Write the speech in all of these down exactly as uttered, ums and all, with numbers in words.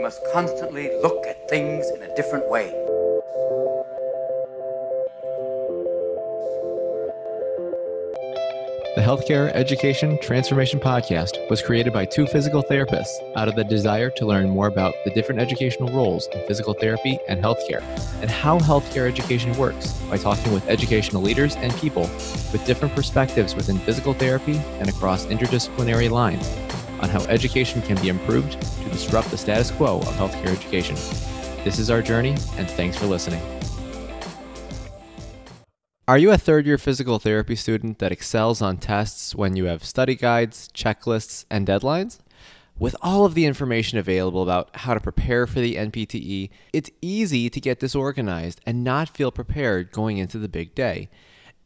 we must constantly look at things in a different way. The Healthcare Education Transformation Podcast was created by two physical therapists out of the desire to learn more about the different educational roles in physical therapy and healthcare, and how healthcare education works by talking with educational leaders and people with different perspectives within physical therapy and across interdisciplinary lines on how education can be improved to disrupt the status quo of healthcare education. This is our journey, and thanks for listening. Are you a third-year physical therapy student that excels on tests when you have study guides, checklists, and deadlines? With all of the information available about how to prepare for the N P T E, it's easy to get disorganized and not feel prepared going into the big day.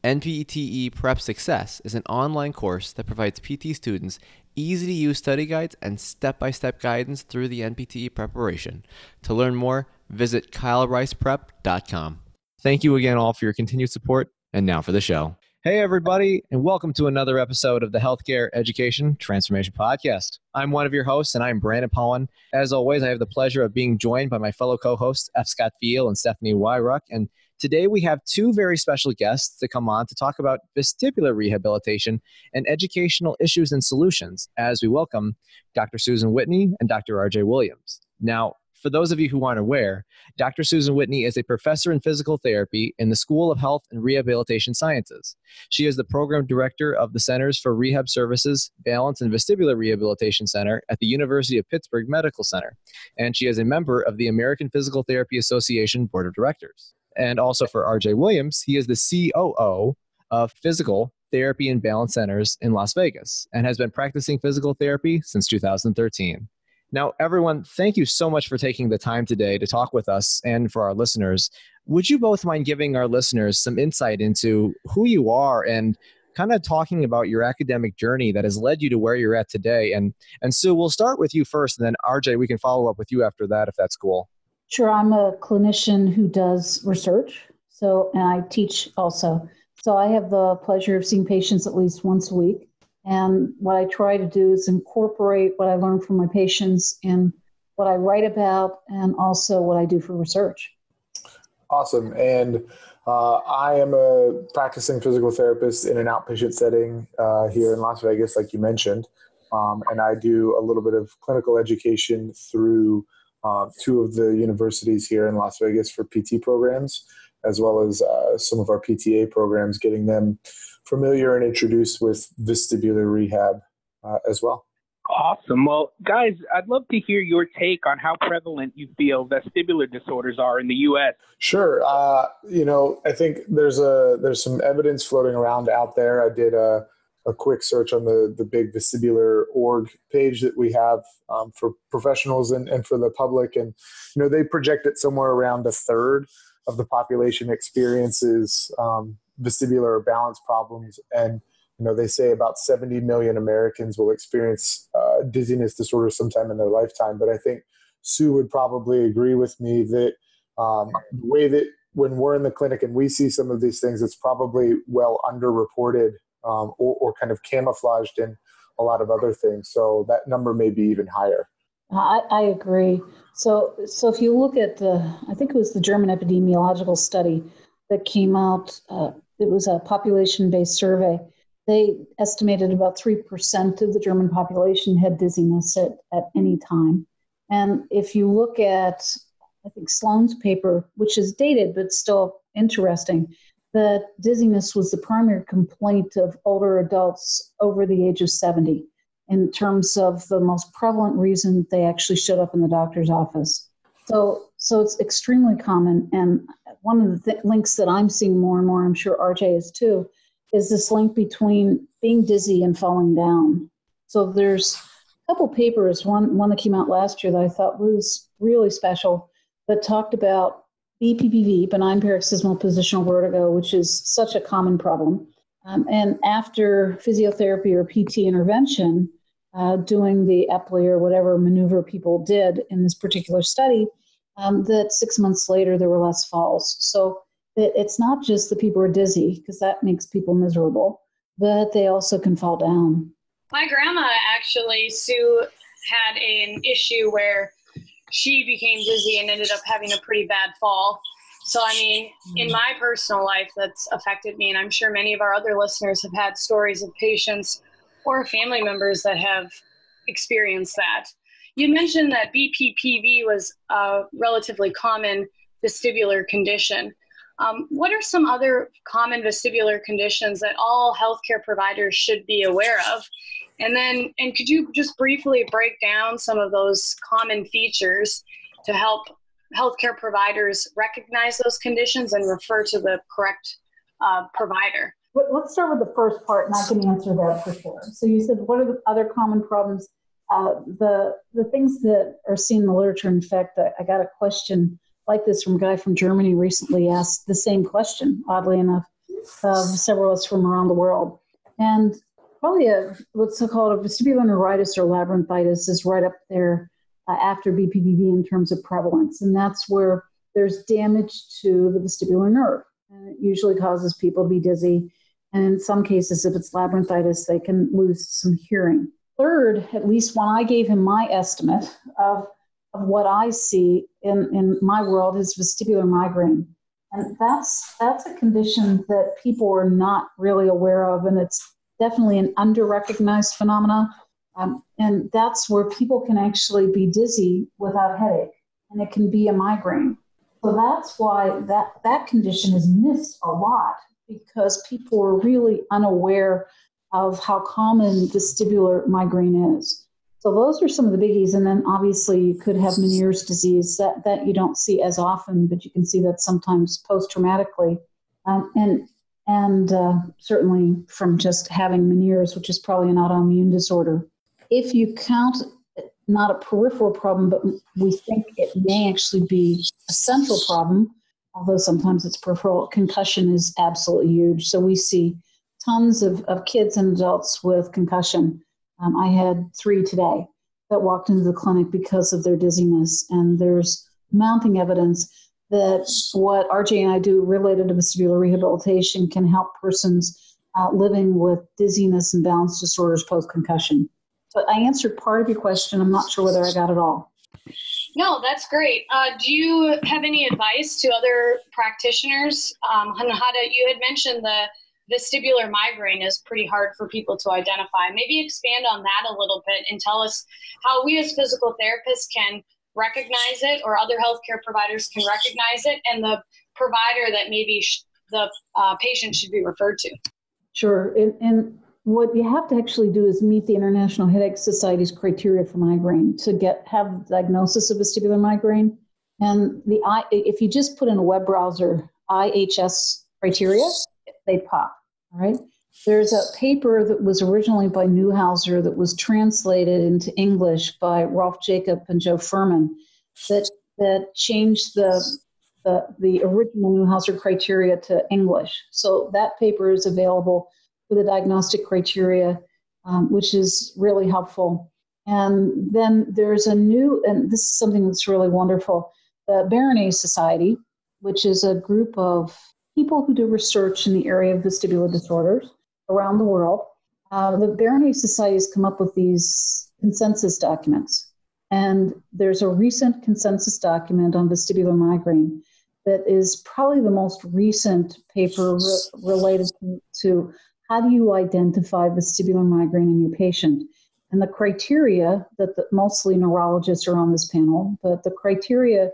N P T E Prep Success is an online course that provides P T students easy-to-use study guides and step-by-step guidance through the N P T E preparation. To learn more, visit Kyle Rice Prep dot com. Thank you again all for your continued support, and now for the show. Hey everybody, and welcome to another episode of the Healthcare Education Transformation Podcast. I'm one of your hosts, and I'm Brandon Pollen. As always, I have the pleasure of being joined by my fellow co-hosts, F. Scott Thiel and Stephanie Wyrock, and today we have two very special guests to come on to talk about vestibular rehabilitation and educational issues and solutions, as we welcome Doctor Susan Whitney and Doctor R J. Williams. Now, for those of you who aren't aware, Doctor Susan Whitney is a professor in physical therapy in the School of Health and Rehabilitation Sciences. She is the program director of the Centers for Rehab Services, Balance, and Vestibular Rehabilitation Center at the University of Pittsburgh Medical Center, and she is a member of the American Physical Therapy Association Board of Directors. And also for R J. Williams, he is the C O O of Physical Therapy and Balance Centers in Las Vegas and has been practicing physical therapy since two thousand thirteen. Now, everyone, thank you so much for taking the time today to talk with us and for our listeners. Would you both mind giving our listeners some insight into who you are and kind of talking about your academic journey that has led you to where you're at today? And, and Sue, we'll start with you first, and then R J, we can follow up with you after that, if that's cool. Sure. I'm a clinician who does research, so and I teach also. So I have the pleasure of seeing patients at least once a week. And what I try to do is incorporate what I learn from my patients in what I write about and also what I do for research. Awesome. And uh, I am a practicing physical therapist in an outpatient setting uh, here in Las Vegas, like you mentioned. Um, and I do a little bit of clinical education through uh, two of the universities here in Las Vegas for P T programs, as well as uh, some of our P T A programs, getting them familiar and introduced with vestibular rehab uh, as well. Awesome. Well, guys, I'd love to hear your take on how prevalent you feel vestibular disorders are in the U S. Sure. Uh, you know, I think there's a there's some evidence floating around out there. I did a, a quick search on the, the big vestibular org page that we have um, for professionals and, and for the public. And, you know, they project that somewhere around a third of the population experiences um, vestibular or balance problems, and you know they say about seventy million Americans will experience uh, dizziness disorder sometime in their lifetime. But I think Sue would probably agree with me that um, the way that when we're in the clinic and we see some of these things, it's probably well underreported um, or, or kind of camouflaged in a lot of other things. So that number may be even higher. I, I agree. So so if you look at the, I think it was the German epidemiological study that came out, uh, it was a population-based survey. They estimated about three percent of the German population had dizziness at, at any time. And if you look at, I think, Sloan's paper, which is dated but still interesting, that dizziness was the primary complaint of older adults over the age of seventy in terms of the most prevalent reason they actually showed up in the doctor's office. So so it's extremely common, and one of the th- links that I'm seeing more and more, I'm sure R J is too, is this link between being dizzy and falling down. So there's a couple papers, one, one that came out last year that I thought was really special, that talked about B P P V, benign paroxysmal positional vertigo, which is such a common problem. Um, and after physiotherapy or P T intervention, uh, doing the Epley or whatever maneuver people did in this particular study, Um, that six months later, there were less falls. So it, it's not just that people are dizzy, because that makes people miserable, but they also can fall down. My grandma, actually, Sue, had an issue where she became dizzy and ended up having a pretty bad fall. So, I mean, in my personal life, that's affected me. And I'm sure many of our other listeners have had stories of patients or family members that have experienced that. You mentioned that B P P V was a relatively common vestibular condition. Um, what are some other common vestibular conditions that all healthcare providers should be aware of? And then, and could you just briefly break down some of those common features to help healthcare providers recognize those conditions and refer to the correct uh, provider? Let's start with the first part, and I can answer that for sure. So you said, what are the other common problems? Uh, the the things that are seen in the literature. In fact, I, I got a question like this from a guy from Germany recently, asked the same question, oddly enough, of several of us from around the world. And probably a, what's called a vestibular neuritis or labyrinthitis is right up there uh, after B P P V in terms of prevalence. And that's where there's damage to the vestibular nerve. And it usually causes people to be dizzy. And in some cases, if it's labyrinthitis, they can lose some hearing. Third, at least when I gave him my estimate of, of what I see in, in my world, is vestibular migraine. And that's, that's a condition that people are not really aware of, and it's definitely an under-recognized phenomena. Um, and that's where people can actually be dizzy without headache, and it can be a migraine. So that's why that, that condition is missed a lot, because people are really unaware of how common vestibular migraine is. So those are some of the biggies. And then obviously you could have Meniere's disease that, that you don't see as often, but you can see that sometimes post-traumatically. Um, and and uh, certainly from just having Meniere's, which is probably an autoimmune disorder. If you count not a peripheral problem, but we think it may actually be a central problem, although sometimes it's peripheral, concussion is absolutely huge. So we see tons of, of kids and adults with concussion. Um, I had three today that walked into the clinic because of their dizziness. And there's mounting evidence that what R J and I do related to vestibular rehabilitation can help persons uh, living with dizziness and balance disorders post-concussion. But I answered part of your question. I'm not sure whether I got it all. No, that's great. Uh, do you have any advice to other practitioners um, on how to, you had mentioned the vestibular migraine is pretty hard for people to identify. Maybe expand on that a little bit and tell us how we as physical therapists can recognize it, or other healthcare providers can recognize it, and the provider that maybe sh- the uh, patient should be referred to. Sure. And, and what you have to actually do is meet the International Headache Society's criteria for migraine to get have diagnosis of vestibular migraine. And the I, if you just put in a web browser, I H S criteria, they pop, all right? There's a paper that was originally by Neuhauser that was translated into English by Rolf Jacob and Joe Furman that that changed the, the, the original Neuhauser criteria to English. So that paper is available for the diagnostic criteria, um, which is really helpful. And then there's a new, and this is something that's really wonderful, the Barany Society, which is a group of people who do research in the area of vestibular disorders around the world. Uh, the Barany Society has come up with these consensus documents. And there's a recent consensus document on vestibular migraine that is probably the most recent paper re- related to, to how do you identify vestibular migraine in your patient. And the criteria that the, mostly neurologists are on this panel, but the criteria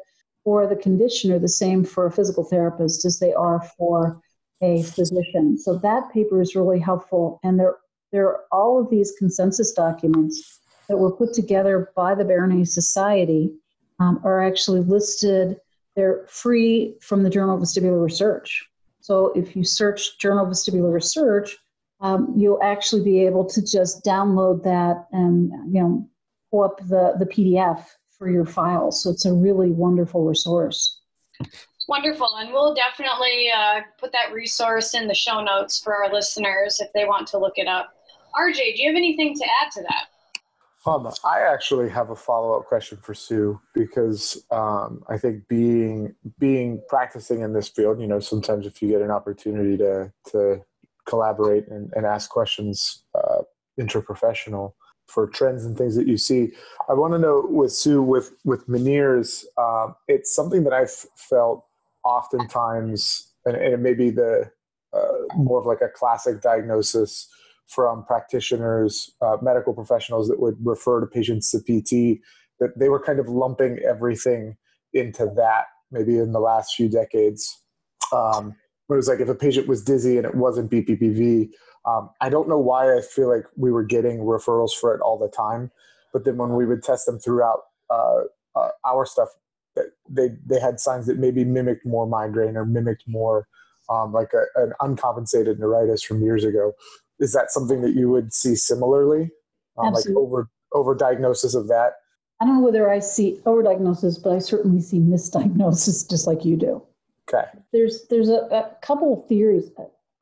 or the condition are the same for a physical therapist as they are for a physician. So that paper is really helpful. And there, there are all of these consensus documents that were put together by the Barany Society um, are actually listed. They're free from the Journal of Vestibular Research. So if you search Journal of Vestibular Research, um, you'll actually be able to just download that and, you know, pull up the, the P D F for your files. So it's a really wonderful resource. Wonderful. And we'll definitely uh, put that resource in the show notes for our listeners if they want to look it up. R J, do you have anything to add to that? Um, I actually have a follow-up question for Sue, because um, I think being being practicing in this field, you know, sometimes if you get an opportunity to to collaborate and, and ask questions uh, interprofessional, for trends and things that you see. I want to know with Sue, with, with Meniere's, uh, it's something that I've felt oftentimes, and, and it may be the uh, more of like a classic diagnosis from practitioners, uh, medical professionals that would refer to patients to P T, that they were kind of lumping everything into that maybe in the last few decades. Um, but it was like if a patient was dizzy and it wasn't B P P V, Um, I don't know why I feel like we were getting referrals for it all the time, but then when we would test them throughout uh, uh, our stuff, they they had signs that maybe mimicked more migraine or mimicked more um, like a, an uncompensated neuritis from years ago. Is that something that you would see similarly, um, like over over diagnosis of that? I don't know whether I see overdiagnosis, but I certainly see misdiagnosis, just like you do. Okay. There's there's a, a couple of theories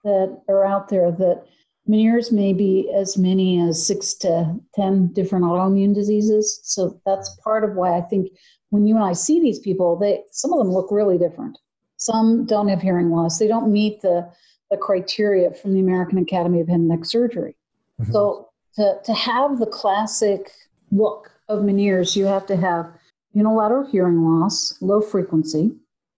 that are out there that Meniere's may be as many as six to ten different autoimmune diseases. So that's part of why I think when you and I see these people, they some of them look really different. Some don't have hearing loss. They don't meet the, the criteria from the American Academy of Head and Neck Surgery. Mm-hmm. So to, to have the classic look of Meniere's, you have to have unilateral hearing loss, low frequency.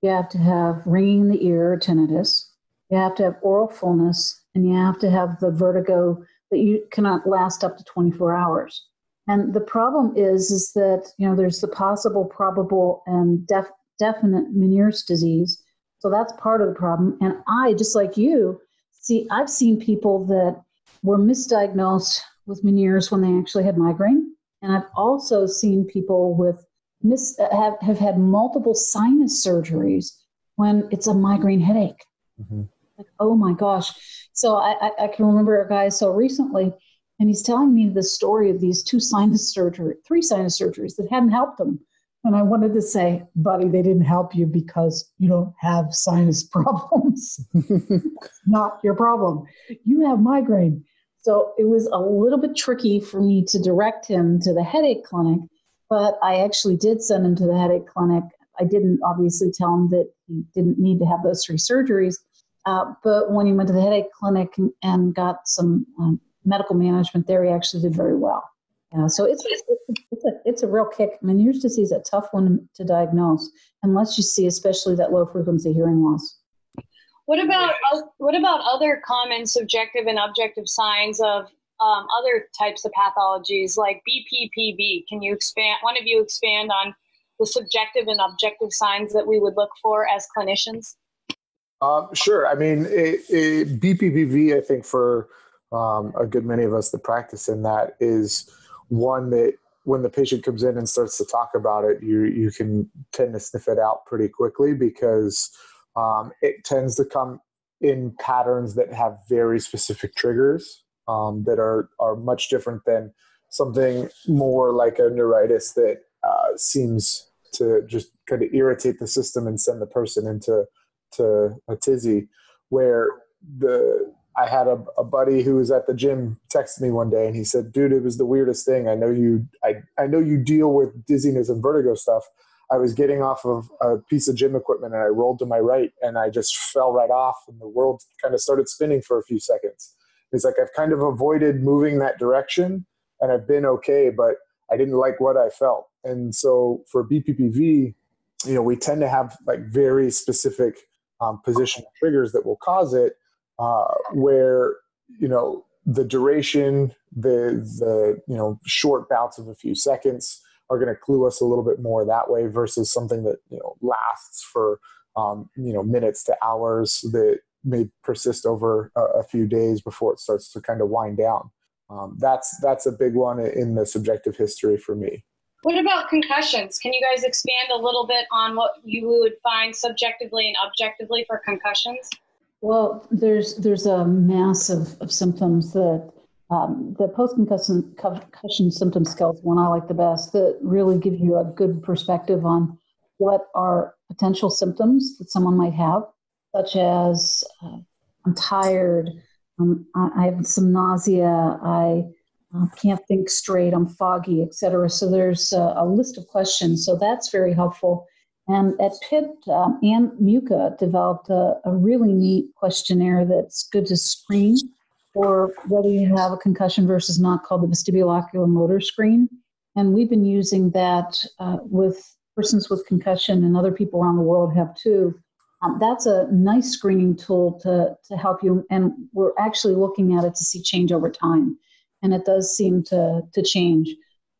You have to have ringing in the ear or tinnitus. You have to have oral fullness, and you have to have the vertigo that you cannot last up to twenty-four hours. And the problem is, is that, you know, there's the possible, probable, and def- definite Meniere's disease. So that's part of the problem. And I, just like you, see, I've seen people that were misdiagnosed with Meniere's when they actually had migraine. And I've also seen people with mis- have, have had multiple sinus surgeries when it's a migraine headache. Mm-hmm. Like, oh my gosh. So I, I can remember a guy I saw recently, and he's telling me the story of these two sinus surgery, three sinus surgeries that hadn't helped him. And I wanted to say, buddy, they didn't help you because you don't have sinus problems. Not your problem. You have migraine. So it was a little bit tricky for me to direct him to the headache clinic, but I actually did send him to the headache clinic. I didn't obviously tell him that he didn't need to have those three surgeries. Uh, but when he went to the headache clinic and, and got some um, medical management there, he actually did very well. Yeah, so it's it's a, it's a real kick. Meniere's disease is a tough one to diagnose unless you see especially that low frequency hearing loss. What about what about other common subjective and objective signs of um, other types of pathologies like B P P V? Can you expand? One of you expand on the subjective and objective signs that we would look for as clinicians. Um, sure. I mean, it, it, B P P V, I think for um, a good many of us that practice in that is one that when the patient comes in and starts to talk about it, you you can tend to sniff it out pretty quickly because um, it tends to come in patterns that have very specific triggers um, that are, are much different than something more like a neuritis that uh, seems to just kind of irritate the system and send the person into to a tizzy, where the I had a, a buddy who was at the gym text me one day, and he said, "Dude, it was the weirdest thing. I know you, I I know you deal with dizziness and vertigo stuff. I was getting off of a piece of gym equipment, and I rolled to my right, and I just fell right off, and the world kind of started spinning for a few seconds." He's like, "I've kind of avoided moving that direction, and I've been okay, but I didn't like what I felt." And so for B P P V, you know, we tend to have like very specific Um, positional triggers that will cause it, uh, where, you know, the duration, the, the, you know, short bouts of a few seconds are going to clue us a little bit more that way versus something that, you know, lasts for, um, you know, minutes to hours that may persist over a, a few days before it starts to kind of wind down. Um, that's, that's a big one in the subjective history for me. What about concussions? Can you guys expand a little bit on what you would find subjectively and objectively for concussions? Well, there's there's a mass of, of symptoms that um, the post-concussion concussion symptom scale is one I like the best that really give you a good perspective on what are potential symptoms that someone might have, such as uh, I'm tired, um, I, I have some nausea, I... I can't think straight, I'm foggy, et cetera. So there's a, a list of questions. So that's very helpful. And at Pitt, um, Ann Muka developed a, a really neat questionnaire that's good to screen or whether you have a concussion versus not, called the vestibuloculomotor screen. And we've been using that uh, with persons with concussion, and other people around the world have too. Um, that's a nice screening tool to, to help you. And we're actually looking at it to see change over time. And it does seem to, to change.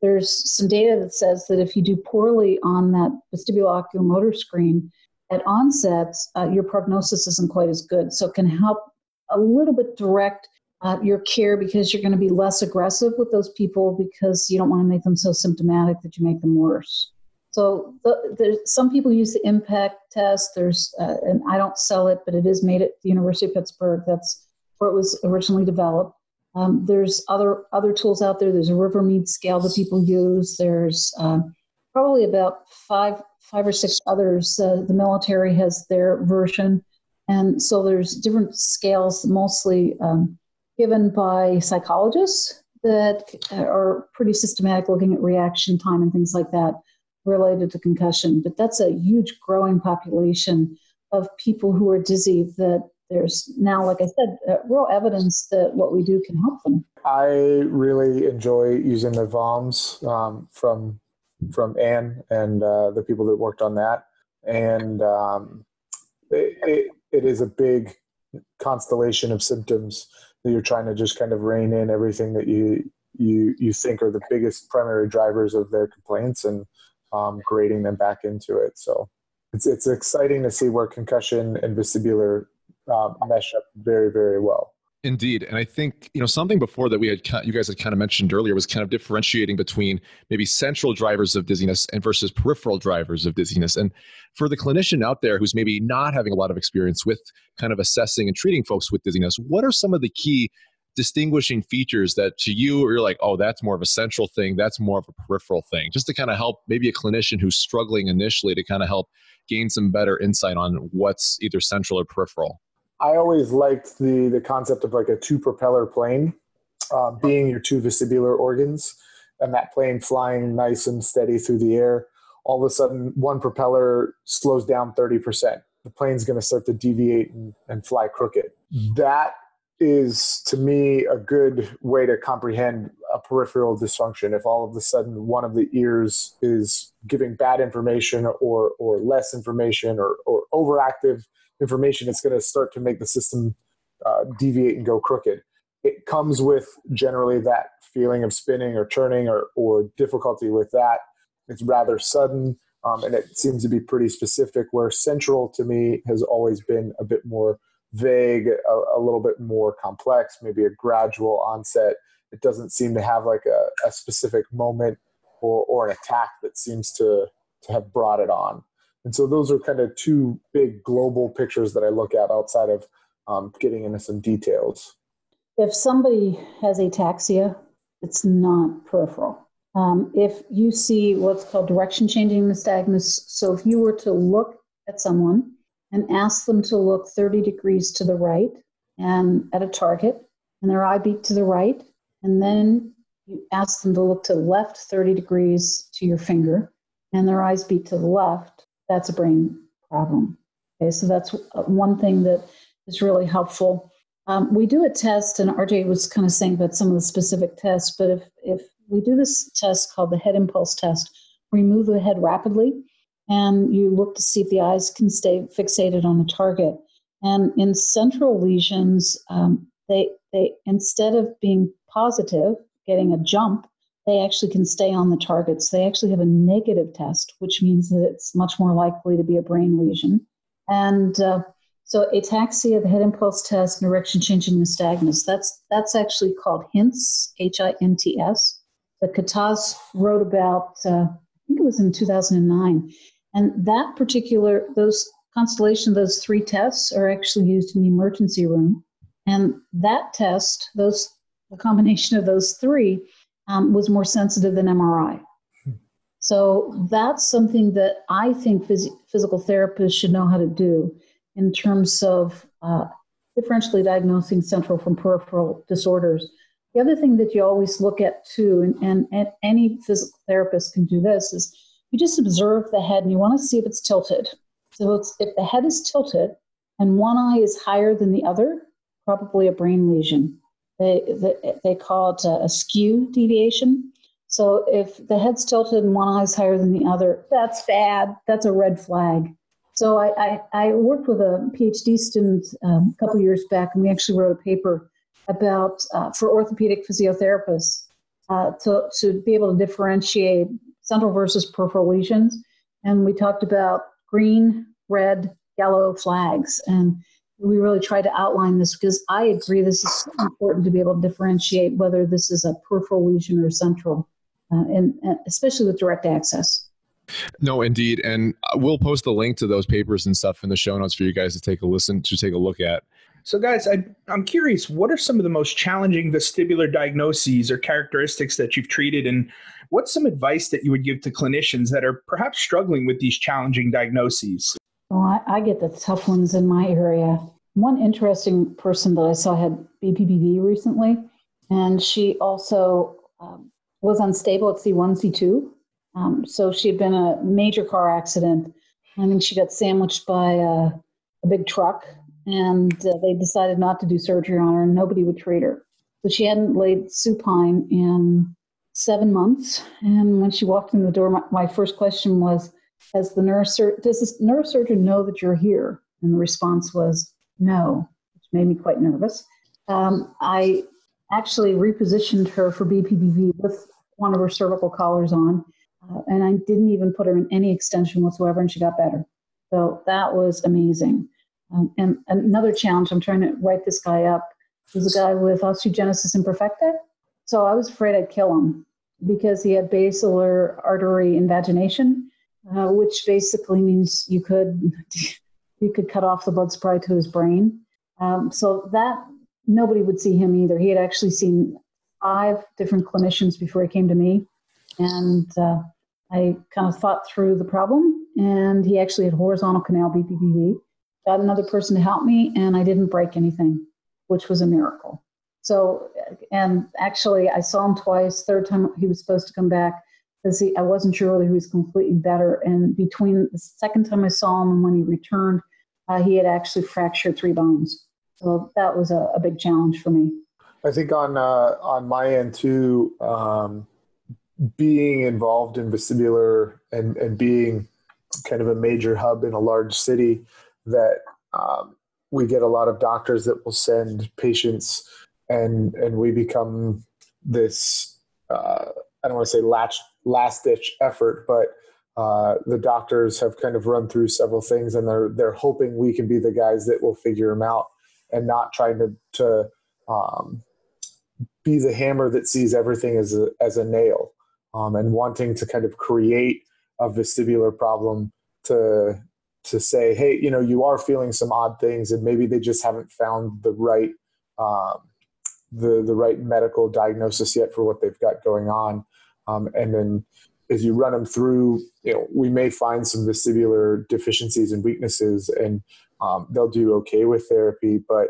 There's some data that says that if you do poorly on that vestibuloculomotor screen at onset, uh, your prognosis isn't quite as good. So it can help a little bit direct uh, your care, because you're going to be less aggressive with those people, because you don't want to make them so symptomatic that you make them worse. So the, there's some people use the impact test. There's, uh, and I don't sell it, but it is made at the University of Pittsburgh. That's where it was originally developed. Um, there's other other tools out there. There's a Rivermead scale that people use. There's uh, probably about five five or six others. Uh, the military has their version, and so there's different scales, mostly um, given by psychologists, that are pretty systematic, looking at reaction time and things like that related to concussion. But that's a huge growing population of people who are dizzy that there's now, like I said, uh, real evidence that what we do can help them. I really enjoy using the V O Ms um, from from Anne and uh, the people that worked on that. And um, it, it, it is a big constellation of symptoms that you're trying to just kind of rein in everything that you you you think are the biggest primary drivers of their complaints, and Um, grading them back into it. So it's it's exciting to see where concussion and vestibular uh, mesh up very, very well. Indeed. And I think, you know, something before that we had, you guys had kind of mentioned earlier, was kind of differentiating between maybe central drivers of dizziness and versus peripheral drivers of dizziness. And for the clinician out there who's maybe not having a lot of experience with kind of assessing and treating folks with dizziness, what are some of the key distinguishing features that to you, or you're like, oh, that's more of a central thing, that's more of a peripheral thing, just to kind of help maybe a clinician who's struggling initially to kind of help gain some better insight on what's either central or peripheral? I always liked the the concept of like a two propeller plane uh, being your two vestibular organs, and that plane flying nice and steady through the air. All of a sudden, one propeller slows down thirty percent. The plane's going to start to deviate and, and fly crooked. That is, to me, a good way to comprehend a peripheral dysfunction. If all of a sudden one of the ears is giving bad information or or less information or, or overactive information, it's going to start to make the system uh, deviate and go crooked. It comes with generally that feeling of spinning or turning or, or difficulty with that. It's rather sudden, um, and it seems to be pretty specific, where central, to me, has always been a bit more vague, a, a little bit more complex, maybe a gradual onset. It doesn't seem to have like a, a specific moment or, or an attack that seems to, to have brought it on. And so those are kind of two big global pictures that I look at outside of um, getting into some details. If somebody has ataxia, it's not peripheral. Um, if you see what's called direction-changing nystagmus, so if you were to look at someone and ask them to look thirty degrees to the right and at a target, and their eye beat to the right, and then you ask them to look to the left thirty degrees to your finger, and their eyes beat to the left, that's a brain problem. Okay, so that's one thing that is really helpful. Um, we do a test, and R J was kind of saying about some of the specific tests, but if, if we do this test called the head impulse test, we move the head rapidly, and you look to see if the eyes can stay fixated on the target. And in central lesions, um, they they instead of being positive, getting a jump, they actually can stay on the target. So they actually have a negative test, which means that it's much more likely to be a brain lesion. And uh, so ataxia, the head impulse test, and direction-changing nystagmus, that's, that's actually called HINTS, H I N T S. But Kattah wrote about, uh, I think it was in two thousand nine, and that particular, those constellation, those three tests are actually used in the emergency room. And that test, those, the combination of those three um, was more sensitive than M R I. So that's something that I think phys- physical therapists should know how to do in terms of uh, differentially diagnosing central from peripheral disorders. The other thing that you always look at too, and, and, and any physical therapist can do this, is you just observe the head, and you want to see if it's tilted. So it's, if the head is tilted and one eye is higher than the other, probably a brain lesion. they, they, they call it a skew deviation. So if the head's tilted and one eye's higher than the other, that's bad. That's a red flag. So I, I, I worked with a PhD student um, a couple of years back, and we actually wrote a paper about uh, for orthopedic physiotherapists uh, to, to be able to differentiate central versus peripheral lesions. And we talked about green, red, yellow flags. And we really try to outline this because I agree this is so important to be able to differentiate whether this is a peripheral lesion or central, uh, and, and especially with direct access. No, indeed. And we'll post the link to those papers and stuff in the show notes for you guys to take a listen, to take a look at. So guys, I, I'm curious, what are some of the most challenging vestibular diagnoses or characteristics that you've treated? And what's some advice that you would give to clinicians that are perhaps struggling with these challenging diagnoses? Well, I, I get the tough ones in my area. One interesting person that I saw had B P P V recently, and she also um, was unstable at C one, C two. Um, so she had been a major car accident. I mean, she got sandwiched by a, a big truck, and uh, they decided not to do surgery on her, and nobody would treat her. So she hadn't laid supine in seven months. And when she walked in the door, my, my first question was, "Has the neurosur- does this neurosurgeon know that you're here?" And the response was no, which made me quite nervous. Um, I actually repositioned her for B P P V with one of her cervical collars on, uh, and I didn't even put her in any extension whatsoever, and she got better. So that was amazing. Um, and another challenge, I'm trying to write this guy up, was a guy with osteogenesis imperfecta. So I was afraid I'd kill him because he had basilar artery invagination, uh, which basically means you could you could cut off the blood supply to his brain. Um, so that nobody would see him either. He had actually seen five different clinicians before he came to me. And uh, I kind of thought through the problem, and he actually had horizontal canal B P P V. Got another person to help me, and I didn't break anything, which was a miracle. So, and actually I saw him twice. Third time he was supposed to come back because I wasn't sure whether he was completely better. And between the second time I saw him and when he returned, uh, he had actually fractured three bones. So that was a, a big challenge for me. I think on, uh, on my end too, um, being involved in vestibular and, and being kind of a major hub in a large city, that um, we get a lot of doctors that will send patients, and and we become this, uh, I don't want to say last, last ditch effort, but uh, the doctors have kind of run through several things, and they're they're hoping we can be the guys that will figure them out, and not trying to, to um, be the hammer that sees everything as a, as a nail, um, and wanting to kind of create a vestibular problem to to say, hey, you know, you are feeling some odd things, and maybe they just haven't found the right um, the the right medical diagnosis yet for what they've got going on. Um, and then as you run them through, you know, we may find some vestibular deficiencies and weaknesses, and um, they'll do okay with therapy, but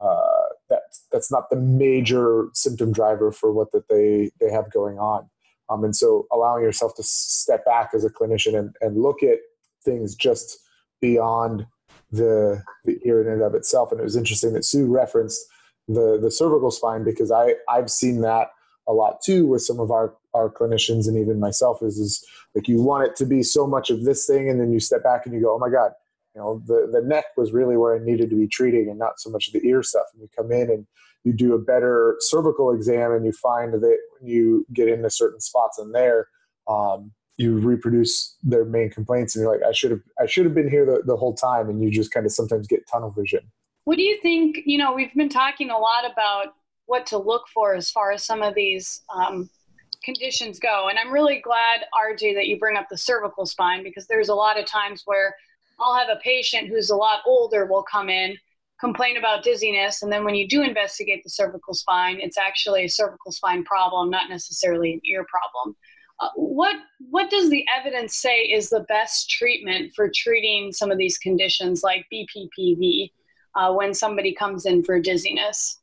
uh, that's, that's not the major symptom driver for what that they, they have going on. Um, and so allowing yourself to step back as a clinician and, and look at things just beyond the, the ear in and of itself. And it was interesting that Sue referenced the, the cervical spine, because I, I've seen that a lot too with some of our, our clinicians, and even myself, is, is like, you want it to be so much of this thing, and then you step back and you go, oh my God, you know, the, the neck was really where I needed to be treating, and not so much of the ear stuff. And you come in and you do a better cervical exam, and you find that when you get into certain spots in there, um, you reproduce their main complaints, and you're like, I should have, I should have been here the, the whole time. And you just kind of sometimes get tunnel vision. What do you think, you know, we've been talking a lot about what to look for as far as some of these um, conditions go. And I'm really glad, R J, that you bring up the cervical spine, because there's a lot of times where I'll have a patient who's a lot older will come in, complain about dizziness. And then when you do investigate the cervical spine, it's actually a cervical spine problem, not necessarily an ear problem. Uh, what what does the evidence say is the best treatment for treating some of these conditions like B P P V uh, when somebody comes in for dizziness?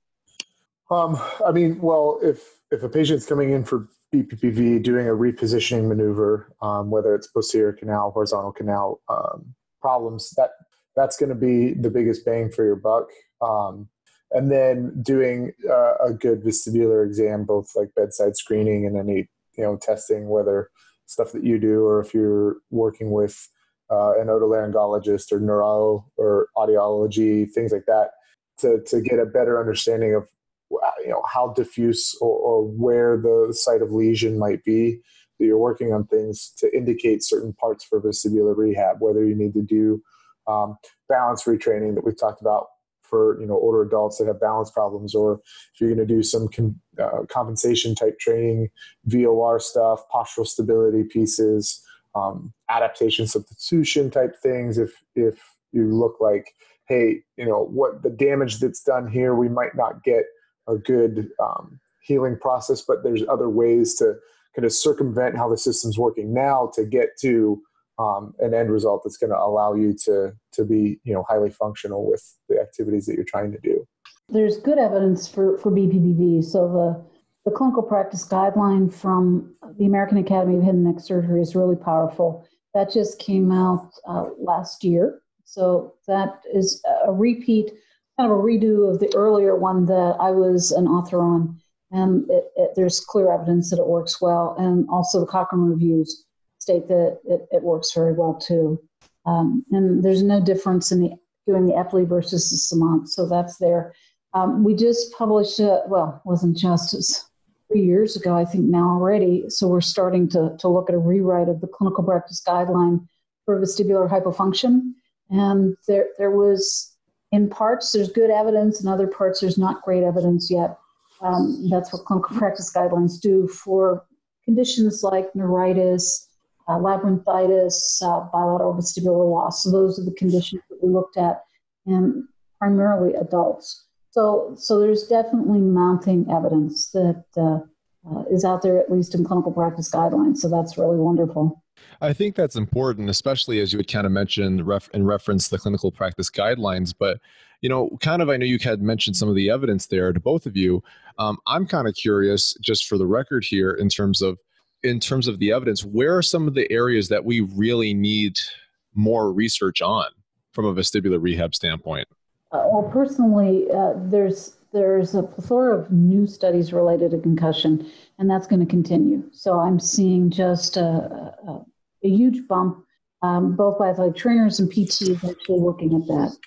Um, I mean, well, if if a patient's coming in for B P P V, doing a repositioning maneuver, um, whether it's posterior canal, horizontal canal um, problems, that that's going to be the biggest bang for your buck. Um, and then doing uh, a good vestibular exam, both like bedside screening and any, you know, testing, whether stuff that you do or if you're working with uh, an otolaryngologist or neuro or audiology, things like that, to, to get a better understanding of, you know, how diffuse or, or where the site of lesion might be that you're working on things to indicate certain parts for vestibular rehab, whether you need to do um, balance retraining that we've talked about for, you know, older adults that have balance problems, or if you're going to do some com- uh, compensation type training, V O R stuff, postural stability pieces, um, adaptation substitution type things. If, if you look like, hey, you know, what the damage that's done here, we might not get a good um, healing process, but there's other ways to kind of circumvent how the system's working now to get to um, an end result that's going to allow you to to be, you know, highly functional with the activities that you're trying to do. There's good evidence for, for B P P V. So the, the clinical practice guideline from the American Academy of Head and Neck Surgery is really powerful. That just came out uh, last year. So that is a repeat, kind of a redo of the earlier one that I was an author on. And it, it, there's clear evidence that it works well. And also the Cochrane reviews state that it, it works very well too. Um, and there's no difference in the, doing the Epley versus the Semont. So that's there. Um, we just published, a, well, it wasn't just as three years ago, I think now already. So we're starting to, to look at a rewrite of the clinical practice guideline for vestibular hypofunction. And there, there was, in parts, there's good evidence. In other parts, there's not great evidence yet. Um, that's what clinical practice guidelines do for conditions like neuritis, uh, labyrinthitis, uh, bilateral vestibular loss. So those are the conditions that we looked at, and primarily adults. So, so there's definitely mounting evidence that uh, uh, is out there, at least in clinical practice guidelines. So that's really wonderful. I think that's important, especially as you had kind of mentioned ref- and referenced the clinical practice guidelines. But, you know, kind of, I know you had mentioned some of the evidence there to both of you. Um, I'm kind of curious, just for the record here, in terms of in terms of the evidence, where are some of the areas that we really need more research on from a vestibular rehab standpoint? Uh, well, personally, uh, there's there's a plethora of new studies related to concussion, and that's going to continue. So I'm seeing just a, a, a huge bump, um, both by athletic trainers and P Ts actually looking at that.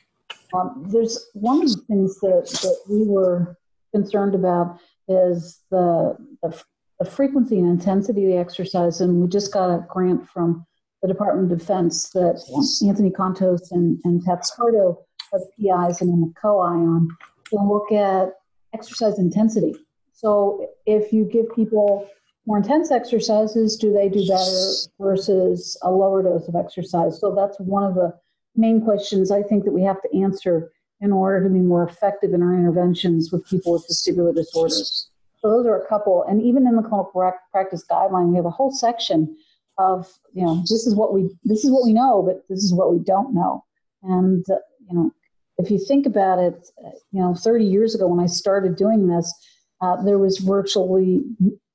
Um, there's one of the things that, that we were concerned about is the, the, the frequency and intensity of the exercise. And we just got a grant from the Department of Defense that Anthony Contos and, and Tapscardo are the P Is and I'm the co-I on. We'll look at exercise intensity. So if you give people more intense exercises, do they do better versus a lower dose of exercise? So that's one of the main questions I think that we have to answer in order to be more effective in our interventions with people with vestibular disorders. So those are a couple. And even in the clinical practice guideline, we have a whole section of, you know, this is what we, this is what we know, but this is what we don't know. And, uh, you know, if you think about it, you know, thirty years ago when I started doing this, uh, there was virtually,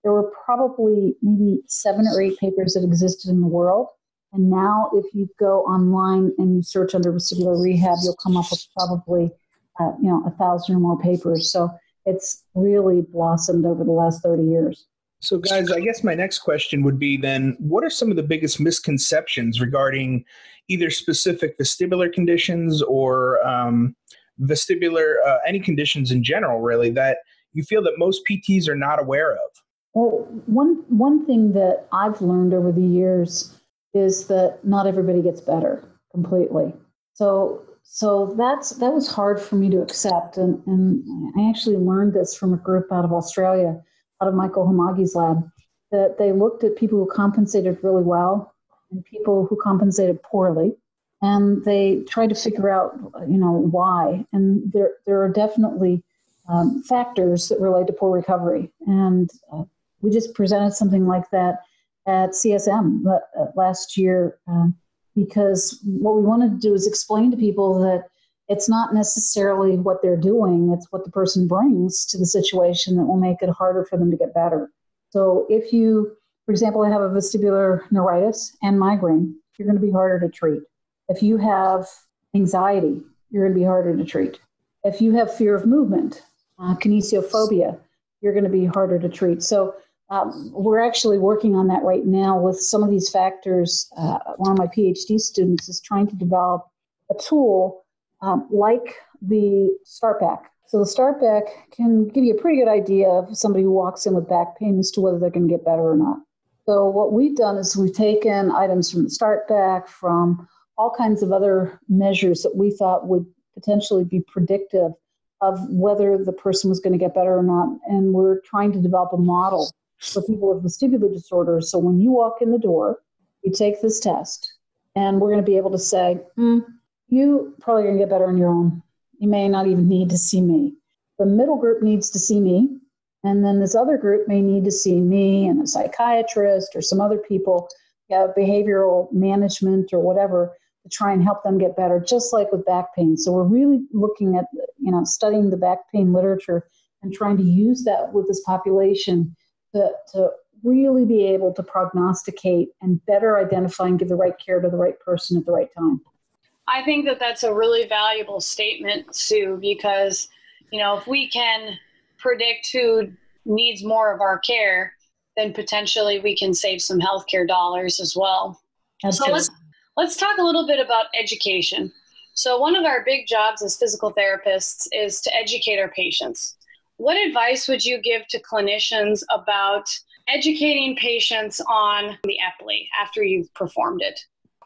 there were probably maybe seven or eight papers that existed in the world. And now if you go online and you search under vestibular rehab, you'll come up with probably, uh, you know, a thousand or more papers. So it's really blossomed over the last thirty years. So guys, I guess my next question would be then, what are some of the biggest misconceptions regarding either specific vestibular conditions or um, vestibular, uh, any conditions in general, really, that you feel that most P Ts are not aware of? Well, one, one thing that I've learned over the years is that not everybody gets better completely. So so that's that was hard for me to accept. And, and I actually learned this from a group out of Australia, out of Michael Homagi's lab, that they looked at people who compensated really well and people who compensated poorly, and they tried to figure out, you know, why. And there there are definitely um, factors that relate to poor recovery. And uh, we just presented something like that at C S M last year uh, because what we wanted to do is explain to people that it's not necessarily what they're doing. It's what the person brings to the situation that will make it harder for them to get better. So if you, for example, have a vestibular neuritis and migraine, you're going to be harder to treat. If you have anxiety, you're going to be harder to treat. If you have fear of movement, uh, kinesiophobia, you're going to be harder to treat. So um, we're actually working on that right now with some of these factors. Uh, one of my PhD students is trying to develop a tool um, like the START Back. So the START Back can give you a pretty good idea of somebody who walks in with back pain as to whether they're going to get better or not. So what we've done is we've taken items from the START Back, from all kinds of other measures that we thought would potentially be predictive of whether the person was going to get better or not. And we're trying to develop a model for people with vestibular disorder. So when you walk in the door, you take this test, and we're going to be able to say, mm, you probably going to get better on your own. You may not even need to see me. The middle group needs to see me. And then this other group may need to see me and a psychiatrist or some other people, you know, behavioral management or whatever, to try and help them get better, just like with back pain. So we're really looking at, you know, studying the back pain literature and trying to use that with this population to, to really be able to prognosticate and better identify and give the right care to the right person at the right time. I think that that's a really valuable statement, Sue, because, you know, if we can predict who needs more of our care, then potentially we can save some healthcare dollars as well. That's so true. Let's, let's talk a little bit about education. So one of our big jobs as physical therapists is to educate our patients. What advice would you give to clinicians about educating patients on the Epley after you've performed it?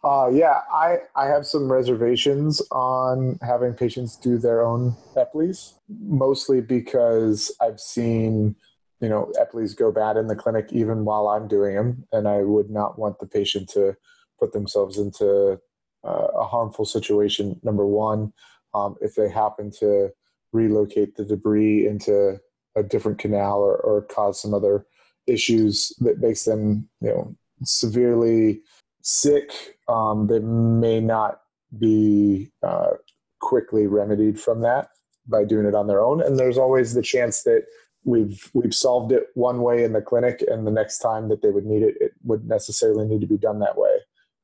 Uh, yeah, I, I have some reservations on having patients do their own Epleys, mostly because I've seen, you know, Epleys go bad in the clinic even while I'm doing them, and I would not want the patient to put themselves into uh, a harmful situation, number one, um, if they happen to relocate the debris into a different canal or, or cause some other issues that makes them, you know, severely sick. Um, they may not be uh, quickly remedied from that by doing it on their own. And there's always the chance that we've we've solved it one way in the clinic, and the next time that they would need it, it would necessarily need to be done that way.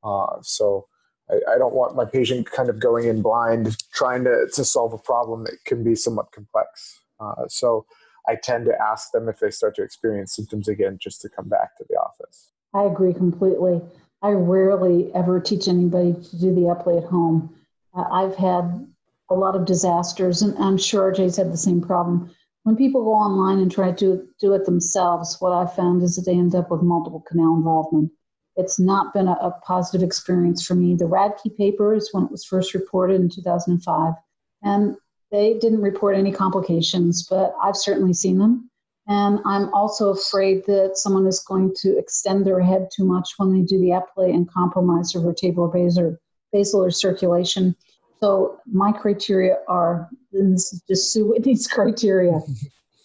Uh, so I, I don't want my patient kind of going in blind, trying to, to solve a problem that can be somewhat complex. Uh, so I tend to ask them if they start to experience symptoms again, just to come back to the office. I agree completely. I rarely ever teach anybody to do the Epley at home. Uh, I've had a lot of disasters, and I'm sure R J's had the same problem. When people go online and try to do it themselves, what I found is that they end up with multiple canal involvement. It's not been a, a positive experience for me. The Radke paper is when it was first reported in two thousand five, and they didn't report any complications, but I've certainly seen them. And I'm also afraid that someone is going to extend their head too much when they do the Epley and compromise their vertebral basilar circulation. So my criteria are, and this is just Sue Whitney's criteria,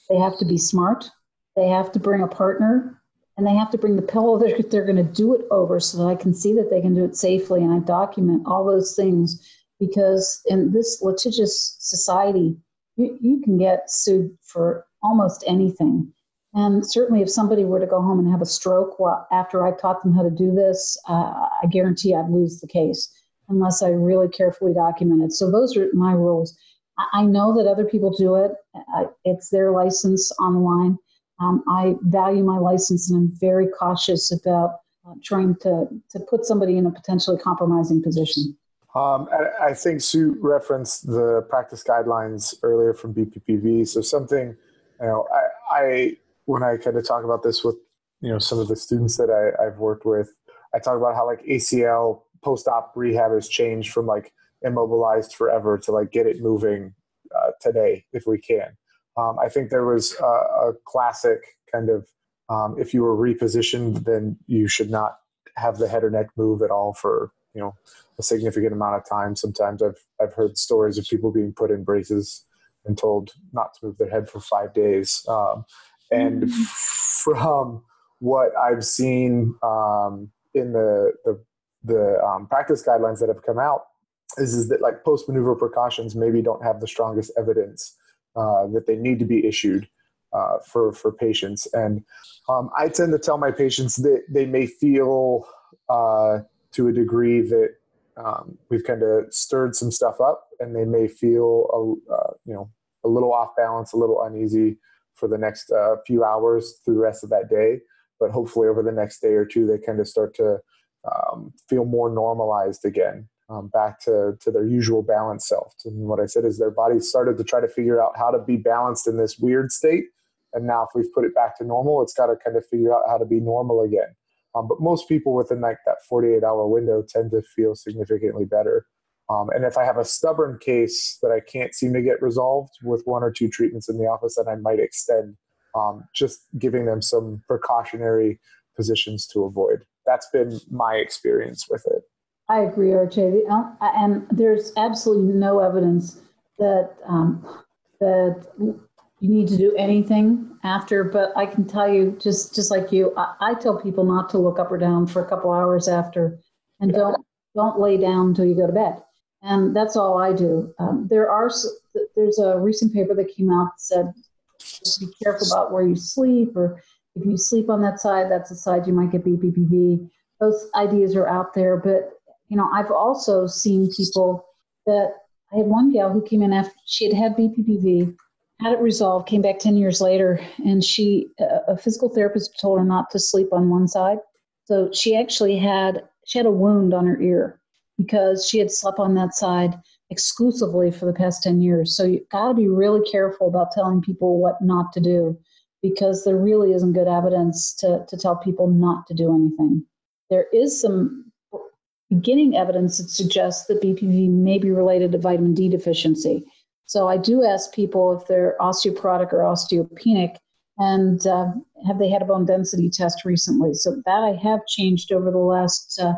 they have to be smart, they have to bring a partner, and they have to bring the pillow that they're going to do it over so that I can see that they can do it safely. And I document all those things, because in this litigious society, you, you can get sued for almost anything. And certainly if somebody were to go home and have a stroke while, after I taught them how to do this, uh, I guarantee I'd lose the case unless I really carefully document it. So those are my rules. I, I know that other people do it. I, it's their license online. Um, I value my license, and I'm very cautious about uh, trying to, to put somebody in a potentially compromising position. Um, I, I think Sue referenced the practice guidelines earlier from B P P V. So something, you know, I, I, when I kind of talk about this with, you know, some of the students that I, I've worked with, I talk about how like A C L post-op rehab has changed from like immobilized forever to like get it moving uh, today if we can. Um, I think there was a, a classic kind of, um, if you were repositioned, then you should not have the head or neck move at all for, you know, a significant amount of time. Sometimes I've, I've heard stories of people being put in braces and told not to move their head for five days. Um, and mm-hmm. from what I've seen um, in the the, the um, practice guidelines that have come out is, is that like post-maneuver precautions maybe don't have the strongest evidence uh, that they need to be issued uh, for, for patients. And um, I tend to tell my patients that they may feel uh, to a degree that um, we've kind of stirred some stuff up, and they may feel a, uh, you know a little off balance, a little uneasy for the next uh, few hours through the rest of that day. But hopefully over the next day or two, they kind of start to um, feel more normalized again, um, back to, to their usual balanced self. And what I said is their body started to try to figure out how to be balanced in this weird state. And now if we've put it back to normal, it's got to kind of figure out how to be normal again. Um, but most people within like that forty-eight hour window tend to feel significantly better. Um, and if I have a stubborn case that I can't seem to get resolved with one or two treatments in the office, then I might extend. Um, just giving them some precautionary positions to avoid. That's been my experience with it. I agree, R J. And there's absolutely no evidence that um, that you need to do anything after. But I can tell you, just just like you, I, I tell people not to look up or down for a couple hours after, and yeah. don't don't lay down until you go to bed. And that's all I do. Um, there are there's a recent paper that came out that said, just be careful about where you sleep, or if you sleep on that side, that's the side you might get B P P V. Those ideas are out there, but you know, I've also seen people that I had one gal who came in after she had had B P P V, had it resolved, came back ten years later, and she, a physical therapist told her not to sleep on one side. So she actually had, she had a wound on her ear because she had slept on that side exclusively for the past ten years. So you've got to be really careful about telling people what not to do, because there really isn't good evidence to, to tell people not to do anything. There is some beginning evidence that suggests that B P P V may be related to vitamin D deficiency. So I do ask people if they're osteoporotic or osteopenic, and uh, have they had a bone density test recently? So that I have changed over the last uh,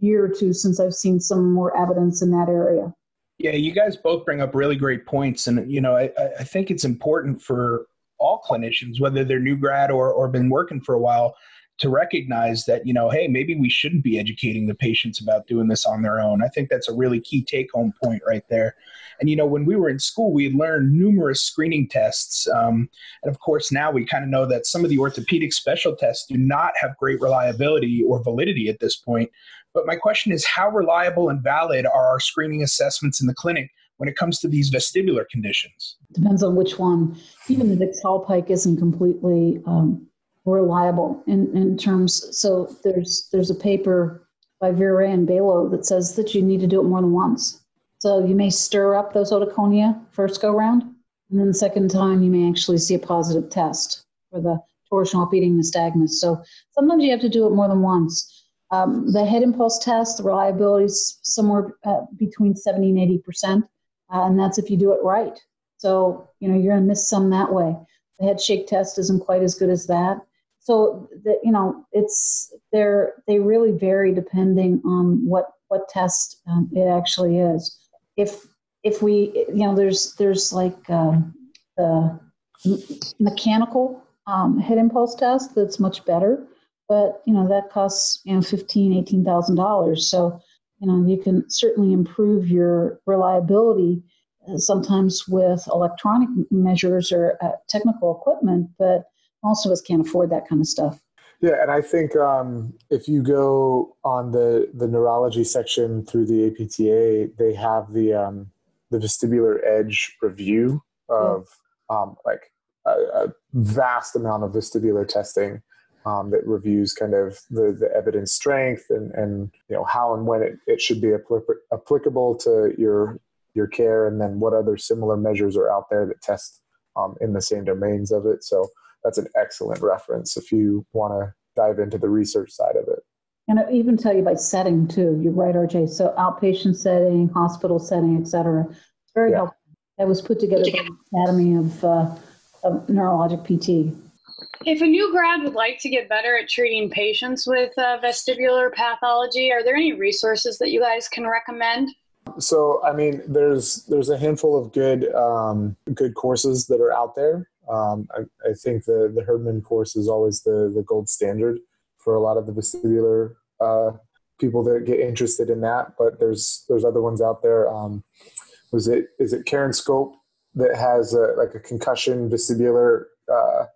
year or two since I've seen some more evidence in that area. Yeah, you guys both bring up really great points. And, you know, I, I think it's important for all clinicians, whether they're new grad or, or been working for a while, to recognize that, you know, hey, maybe we shouldn't be educating the patients about doing this on their own. I think that's a really key take-home point right there. And, you know, when we were in school, we had learned numerous screening tests. Um, and, of course, now we kind of know that some of the orthopedic special tests do not have great reliability or validity at this point. But my question is, how reliable and valid are our screening assessments in the clinic when it comes to these vestibular conditions? Depends on which one. Even the Dix-Hallpike isn't completely um, reliable in, in terms. So there's there's a paper by Vera and Balo that says that you need to do it more than once. So you may stir up those oticonia first go round, and then the second time you may actually see a positive test for the torsional feeding nystagmus. So sometimes you have to do it more than once. Um, the head impulse test, the reliability is somewhere uh, between seventy and eighty percent, uh, and that's if you do it right. So, you know, you're going to miss some that way. The head shake test isn't quite as good as that. So, the, you know, it's they're, they really vary depending on what, what test um, it actually is. If if we, you know, there's, there's like uh, the mechanical um, head impulse test that's much better. But, you know, that costs, you know, fifteen thousand dollars, eighteen thousand dollars. So, you know, you can certainly improve your reliability uh, sometimes with electronic measures or uh, technical equipment, but most of us can't afford that kind of stuff. Yeah, and I think um, if you go on the, the neurology section through the A P T A, they have the, um, the vestibular edge review of yeah. um, like a, a vast amount of vestibular testing. Um, that reviews kind of the, the evidence strength and, and you know how and when it, it should be applic- applicable to your your care, and then what other similar measures are out there that test um, in the same domains of it. So that's an excellent reference if you want to dive into the research side of it. And I even tell you by setting too. You're right, R J. So outpatient setting, hospital setting, et cetera. It's very yeah. helpful. That was put together by the Academy of, uh, of Neurologic P T. If a new grad would like to get better at treating patients with uh, vestibular pathology, are there any resources that you guys can recommend? So, I mean, there's there's a handful of good um, good courses that are out there. Um, I, I think the, the Herdman course is always the, the gold standard for a lot of the vestibular uh, people that get interested in that. But there's there's other ones out there. Um, was it is it Karen Scope that has a, like a concussion vestibular uh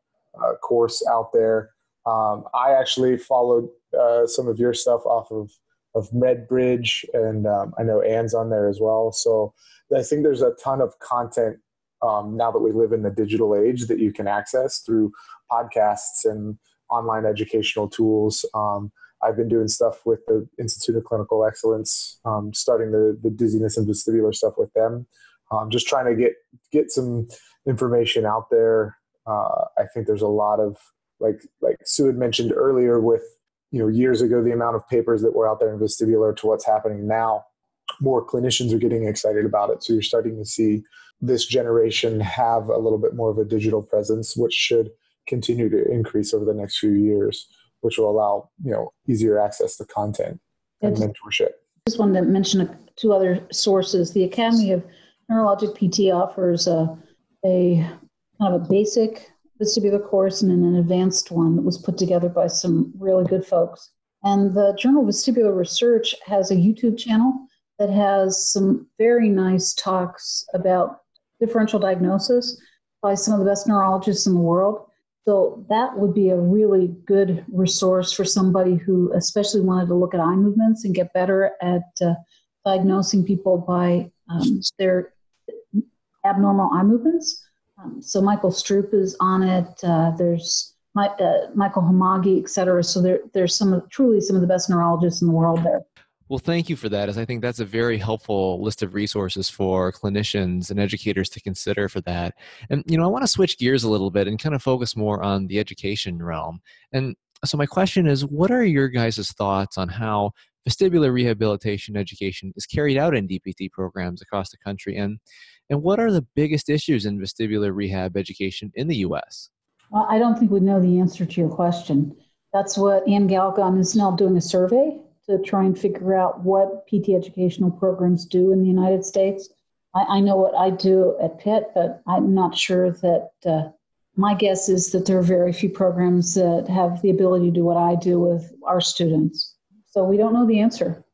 Uh, course out there. Um, I actually followed uh, some of your stuff off of of MedBridge, and um, I know Anne's on there as well. So I think there's a ton of content um, now that we live in the digital age that you can access through podcasts and online educational tools. Um, I've been doing stuff with the Institute of Clinical Excellence, um, starting the, the dizziness and vestibular stuff with them. Um, just trying to get get some information out there. Uh, I think there's a lot of, like like Sue had mentioned earlier, with you know years ago the amount of papers that were out there in vestibular to what's happening now. More clinicians are getting excited about it, so you're starting to see this generation have a little bit more of a digital presence, which should continue to increase over the next few years, which will allow you know easier access to content and just, mentorship. I just wanted to mention two other sources. The Academy of Neurologic P T offers a, a kind of a basic vestibular course and an advanced one that was put together by some really good folks. And the Journal of Vestibular Research has a YouTube channel that has some very nice talks about differential diagnosis by some of the best neurologists in the world. So that would be a really good resource for somebody who especially wanted to look at eye movements and get better at uh, diagnosing people by um, their abnormal eye movements. Um, so Michael Stroop is on it. Uh, there's my, uh, Michael Hamagi, et cetera. So there, there's some of, truly some of the best neurologists in the world there. Well, thank you for that, as I think that's a very helpful list of resources for clinicians and educators to consider for that. And, you know, I want to switch gears a little bit and kind of focus more on the education realm. And so my question is, what are your guys' thoughts on how vestibular rehabilitation education is carried out in D P T programs across the country? And, and what are the biggest issues in vestibular rehab education in the U S? Well, I don't think we know the answer to your question. That's what Ann Galgon is now doing a survey to try and figure out what P T educational programs do in the United States. I, I know what I do at Pitt, but I'm not sure that uh, my guess is that there are very few programs that have the ability to do what I do with our students. So we don't know the answer.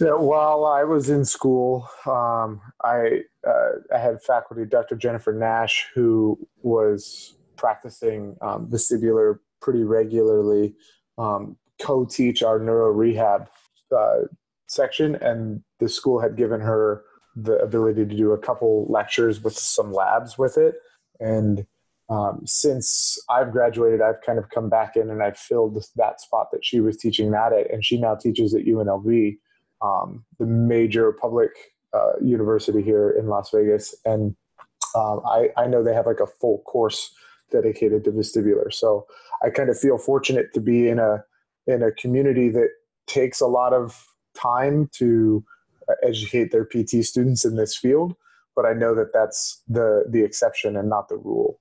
Yeah, while I was in school, um, I, uh, I had faculty, Doctor Jennifer Nash, who was practicing um, vestibular pretty regularly, um, co-teach our neuro rehab uh, section, and the school had given her the ability to do a couple lectures with some labs with it. And um, since I've graduated, I've kind of come back in and I've filled that spot that she was teaching that at, and she now teaches at U N L V, um, the major public uh, university here in Las Vegas. And um, I, I know they have like a full course dedicated to vestibular. So I kind of feel fortunate to be in a in a community that takes a lot of time to educate their P T students in this field, but I know that that's the, the exception and not the rule.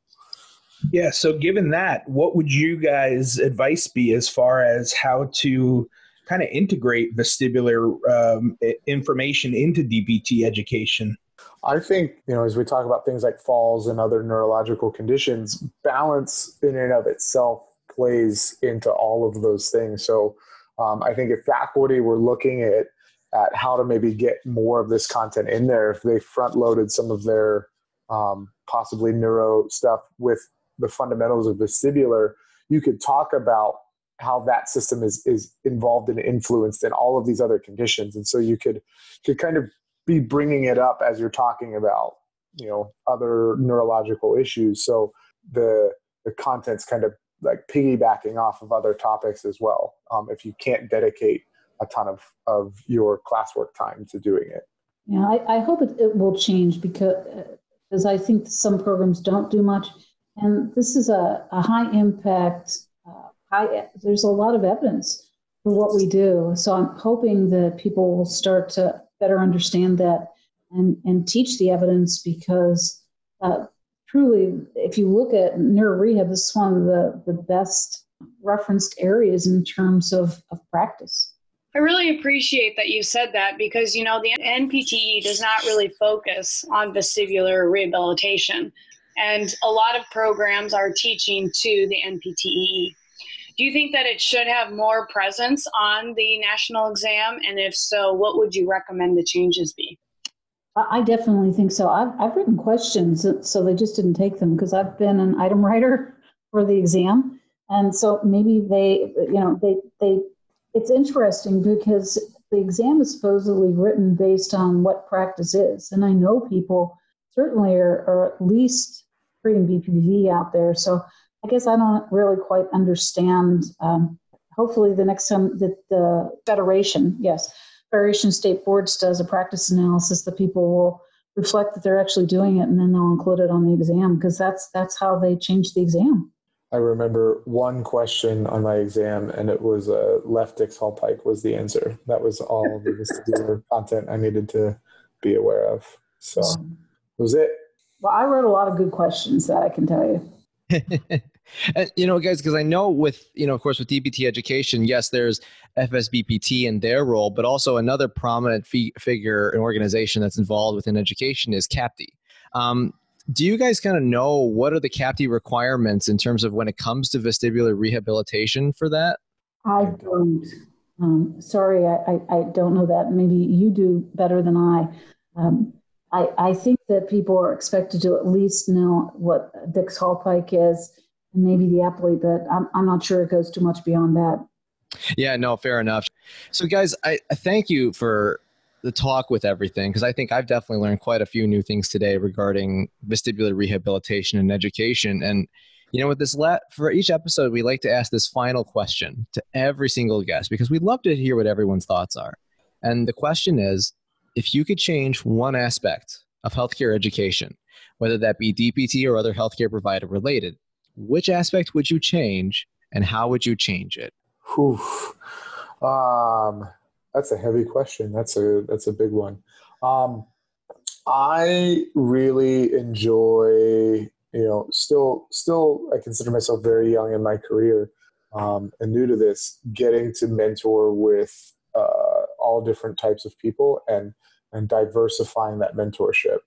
Yeah. So given that, what would you guys' advice be as far as how to kind of integrate vestibular um, information into D P T education? I think, you know, as we talk about things like falls and other neurological conditions, balance in and of itself plays into all of those things. So um, I think if faculty were looking at, at how to maybe get more of this content in there, if they front-loaded some of their um, possibly neuro stuff with the fundamentals of vestibular, you could talk about how that system is, is involved and influenced in all of these other conditions. And so you could, could kind of be bringing it up as you're talking about, you know, other neurological issues. So the, the content's kind of like piggybacking off of other topics as well, um, if you can't dedicate a ton of, of your classwork time to doing it. Yeah, I, I hope it, it will change because, because I think some programs don't do much. And this is a, a high impact, uh, high, there's a lot of evidence for what we do. So I'm hoping that people will start to better understand that and, and teach the evidence because uh, truly, if you look at neuro rehab, this is one of the, the best referenced areas in terms of, of practice. I really appreciate that you said that because, you know, the N P T E does not really focus on vestibular rehabilitation. And a lot of programs are teaching to the N P T E. Do you think that it should have more presence on the national exam? And if so, what would you recommend the changes be? I definitely think so. I've, I've written questions, so they just didn't take them because I've been an item writer for the exam. And so maybe they, you know, they, they, it's interesting because the exam is supposedly written based on what practice is. And I know people certainly are, are at least free and B P P V out there. So I guess I don't really quite understand. Um, hopefully the next time that the Federation, yes, Federation State Boards does a practice analysis, that people will reflect that they're actually doing it, and then they'll include it on the exam, because that's that's how they change the exam. I remember one question on my exam, and it was uh, left Dix-Hallpike was the answer. That was all the vestibular content I needed to be aware of. So that was it. Well, I wrote a lot of good questions, that I can tell you. You know, guys, because I know with, you know, of course, with D B T education, yes, there's F S B P T and their role, but also another prominent fee- figure and organization that's involved within education is CAPTE. Um, do you guys kind of know what are the CAPTE requirements in terms of when it comes to vestibular rehabilitation for that? I don't. Um, sorry, I, I, I don't know that. Maybe you do better than I. Um, I, I think that people are expected to at least know what Dix-Hallpike is, and maybe the Epley, but I'm, I'm not sure it goes too much beyond that. Yeah, no, fair enough. So guys, I, I thank you for the talk with everything, because I think I've definitely learned quite a few new things today regarding vestibular rehabilitation and education. And you know, with this la- for each episode, we like to ask this final question to every single guest, because we'd love to hear what everyone's thoughts are. And the question is, if you could change one aspect of healthcare education, whether that be D P T or other healthcare provider related, which aspect would you change, and how would you change it? Oof. Um, That's a heavy question. That's a that's a big one. Um, I really enjoy, you know, still still I consider myself very young in my career um, and new to this, getting to mentor with uh, all different types of people and and diversifying that mentorship.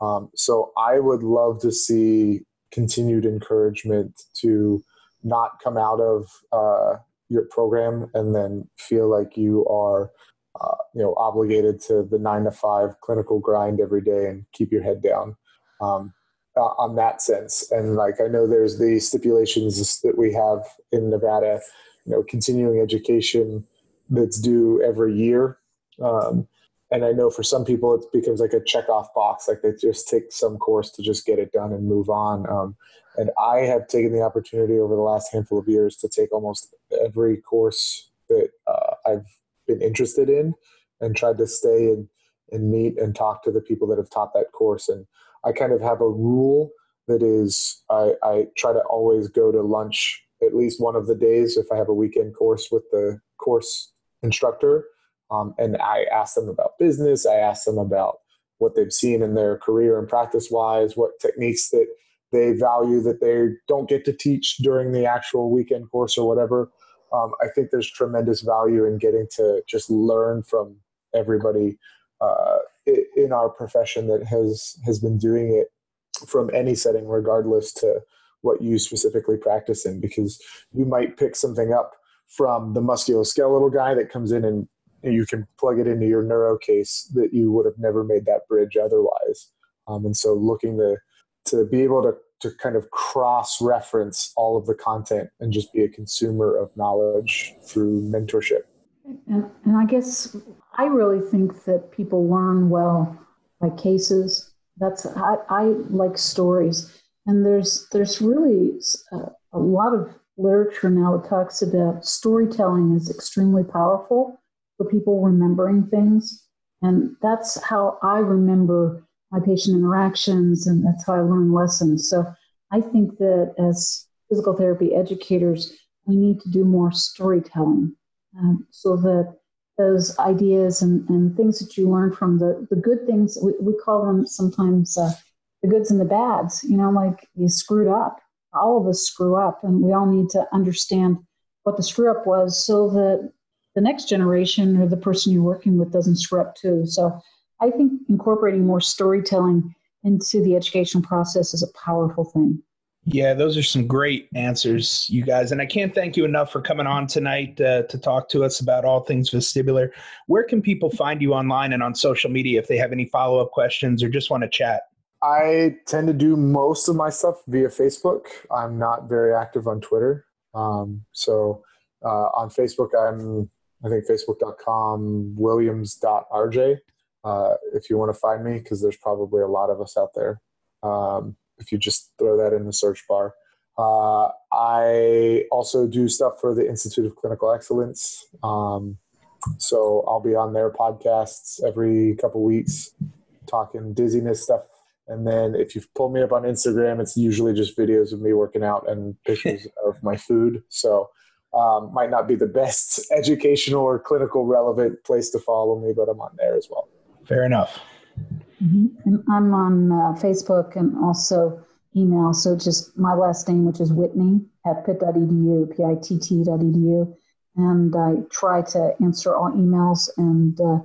Um, so I would love to see continued encouragement to not come out of uh, your program and then feel like you are, uh, you know, obligated to the nine to five clinical grind every day and keep your head down um, uh, on that sense. And like, I know there's the stipulations that we have in Nevada, you know, continuing education that's due every year. Um, and I know for some people it becomes like a checkoff box, like they just take some course to just get it done and move on. Um, And I have taken the opportunity over the last handful of years to take almost every course that uh, I've been interested in, and tried to stay and, and meet and talk to the people that have taught that course. And I kind of have a rule that is I, I try to always go to lunch at least one of the days if I have a weekend course with the course instructor. Um, and I ask them about business. I ask them about what they've seen in their career and practice-wise, what techniques that they value that they don't get to teach during the actual weekend course or whatever. Um, I think there's tremendous value in getting to just learn from everybody uh, in our profession that has, has been doing it from any setting, regardless to what you specifically practice in, because you might pick something up from the musculoskeletal guy that comes in and you can plug it into your neuro case that you would have never made that bridge otherwise. Um, and so looking to, to be able to, to kind of cross-reference all of the content and just be a consumer of knowledge through mentorship. And, and I guess I really think that people learn well by cases. That's I, I like stories. And there's there's really a, a lot of literature now that talks about storytelling is extremely powerful for people remembering things. And that's how I remember my patient interactions, and that's how I learn lessons. So I think that as physical therapy educators, we need to do more storytelling um, so that those ideas and, and things that you learn from the, the good things, we, we call them sometimes uh, the goods and the bads, you know, like you screwed up. All of us screw up, and we all need to understand what the screw up was so that the next generation or the person you're working with doesn't screw up too. So I think incorporating more storytelling into the educational process is a powerful thing. Yeah, those are some great answers, you guys. And I can't thank you enough for coming on tonight uh, to talk to us about all things vestibular. Where can people find you online and on social media if they have any follow-up questions or just want to chat? I tend to do most of my stuff via Facebook. I'm not very active on Twitter. Um, so uh, on Facebook, I'm I think facebook dot com, williams dot r j, uh, if you want to find me, because there's probably a lot of us out there. Um, if you just throw that in the search bar. Uh, I also do stuff for the Institute of Clinical Excellence. Um, so I'll be on their podcasts every couple weeks talking dizziness stuff. And then if you've pulled me up on Instagram, it's usually just videos of me working out and pictures of my food. So um, might not be the best educational or clinical relevant place to follow me, but I'm on there as well. Fair enough. Mm-hmm. And I'm on uh, Facebook and also email. So just my last name, which is Whitney at pitt dot e d u, P I T T dot e d u. And I try to answer all emails, and uh,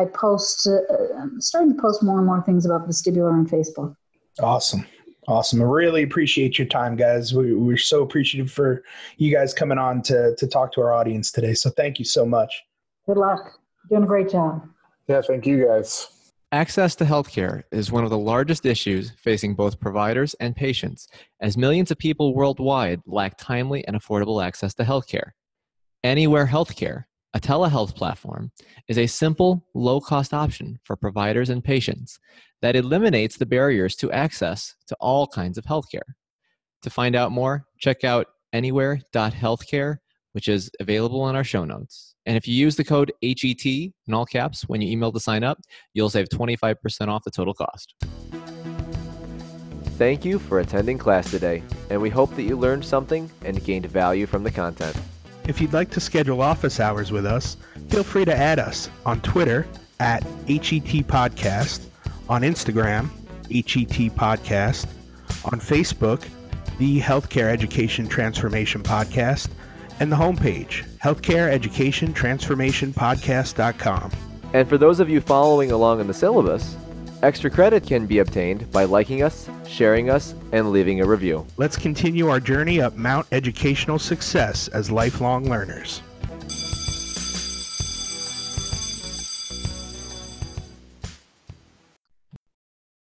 I post, uh, I'm starting to post more and more things about vestibular on Facebook. Awesome. Awesome. I really appreciate your time, guys. We, we're so appreciative for you guys coming on to, to talk to our audience today. So thank you so much. Good luck. You're doing a great job. Yeah, thank you guys. Access to healthcare is one of the largest issues facing both providers and patients, as millions of people worldwide lack timely and affordable access to healthcare. Anywhere Healthcare, a telehealth platform, is a simple, low-cost option for providers and patients that eliminates the barriers to access to all kinds of healthcare. To find out more, check out anywhere dot healthcare, which is available in our show notes. And if you use the code H E T in all caps when you email to sign up, you'll save twenty-five percent off the total cost. Thank you for attending class today, and we hope that you learned something and gained value from the content. If you'd like to schedule office hours with us, feel free to add us on Twitter at H E T Podcast, on Instagram, H E T Podcast, on Facebook, the Healthcare Education Transformation Podcast, and the homepage, healthcare education transformation podcast dot com. And for those of you following along in the syllabus, extra credit can be obtained by liking us, sharing us, and leaving a review. Let's continue our journey up Mount Educational Success as lifelong learners.